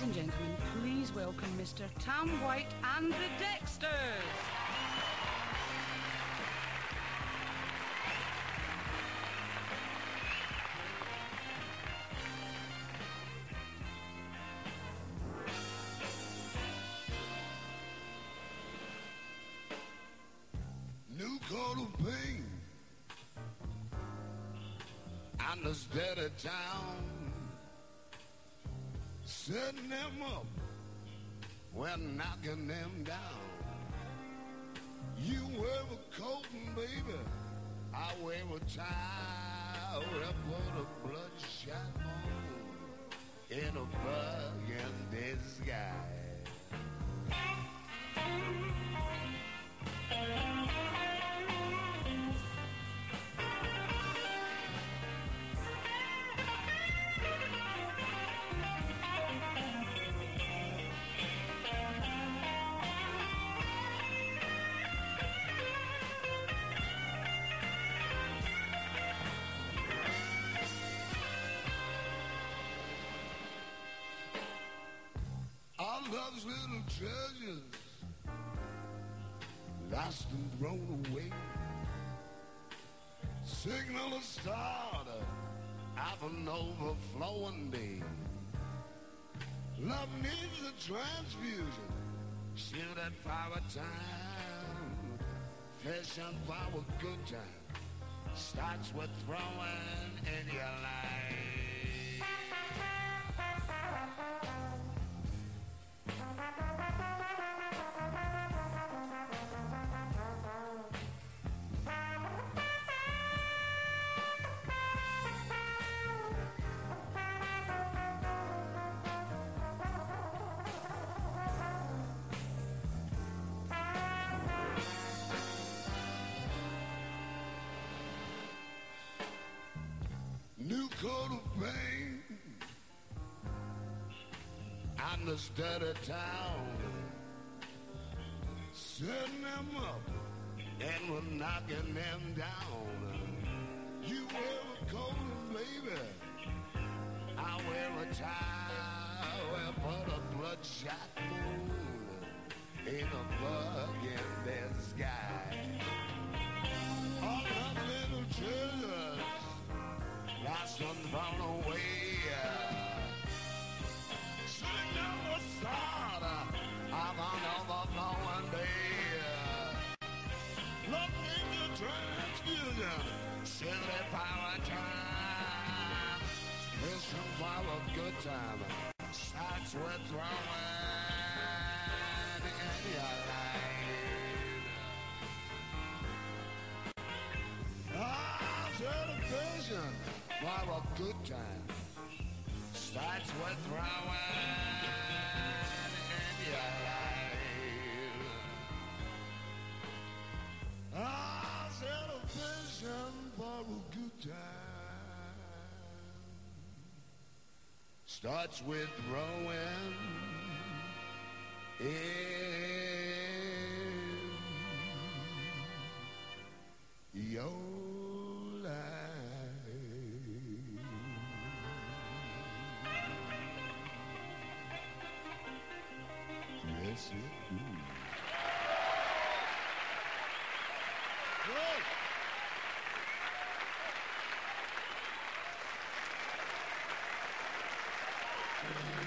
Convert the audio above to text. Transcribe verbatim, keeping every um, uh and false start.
Ladies and gentlemen, please welcome Mister Tam White and the Dexters. New coat of paint and the state of town, setting them up, we're knocking them down. You wear a coat, baby, I wear a tie. I put a bloodshot moon in a bug in disguise. Love's little treasures, lost and thrown away. Signal a starter of an overflowing day. Love needs a transfusion, shoot at flower time. Fashion flower good time starts with throwing in your life. New coat of paint and this dirty town, setting them up and we're knocking them down. You wear a coat, baby, I wear a tie. We'll put a bloodshot moon in a bug in their sky. All our little children lost and thrown away. Sing of the sorrow of an overflowing day. Love in the transfusion, silly power time. Listen for a good time, starts with throwing in your life. Ah, television for a good time starts with throwing in your life. Ah, television for a good time starts with throwing in your That's it. Good. Good.